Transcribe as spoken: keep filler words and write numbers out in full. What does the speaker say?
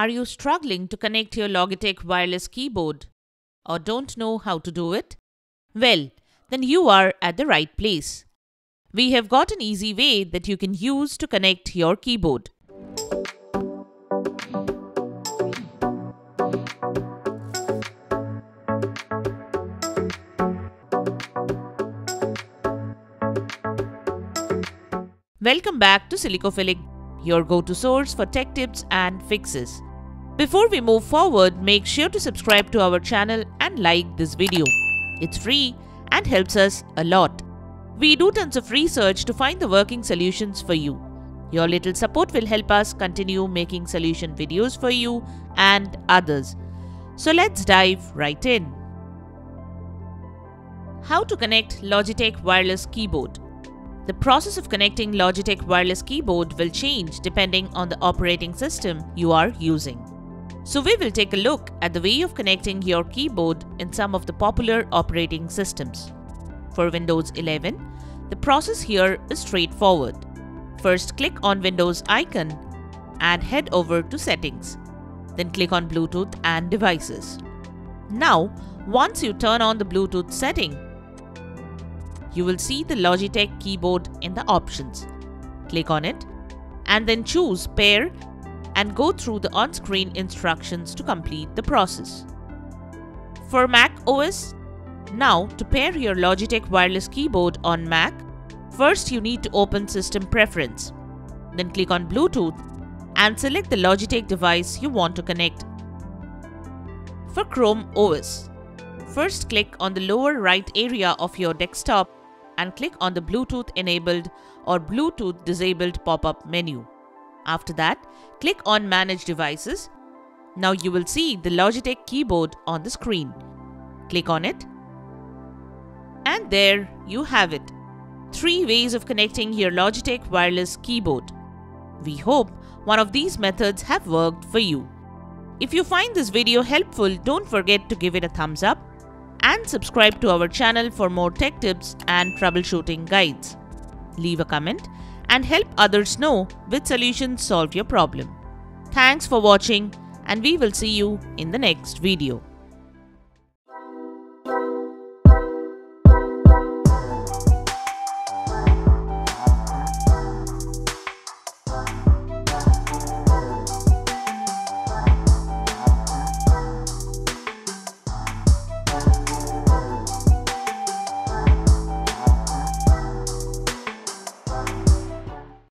Are you struggling to connect your Logitech wireless keyboard or don't know how to do it? Well, then you are at the right place. We have got an easy way that you can use to connect your keyboard. Welcome back to Silicophilic, your go-to source for tech tips and fixes. Before we move forward, make sure to subscribe to our channel and like this video. It's free and helps us a lot. We do tons of research to find the working solutions for you. Your little support will help us continue making solution videos for you and others. So let's dive right in. How to connect Logitech wireless keyboard. The process of connecting Logitech wireless keyboard will change depending on the operating system you are using. So we will take a look at the way of connecting your keyboard in some of the popular operating systems. For Windows eleven, the process here is straightforward. First, click on Windows icon and head over to Settings. Then click on Bluetooth and Devices. Now, once you turn on the Bluetooth setting, you will see the Logitech keyboard in the options. Click on it and then choose Pair and go through the on-screen instructions to complete the process. For Mac O S, now to pair your Logitech wireless keyboard on Mac, first you need to open System Preference. Then click on Bluetooth and select the Logitech device you want to connect. For Chrome O S, first click on the lower right area of your desktop and click on the Bluetooth enabled or Bluetooth disabled pop-up menu. After that, click on Manage Devices. Now you will see the Logitech keyboard on the screen. Click on it. And there you have it. Three ways of connecting your Logitech wireless keyboard. We hope one of these methods have worked for you. If you find this video helpful, don't forget to give it a thumbs up and subscribe to our channel for more tech tips and troubleshooting guides. Leave a comment and help others know which solutions solve your problem. Thanks for watching, and we will see you in the next video.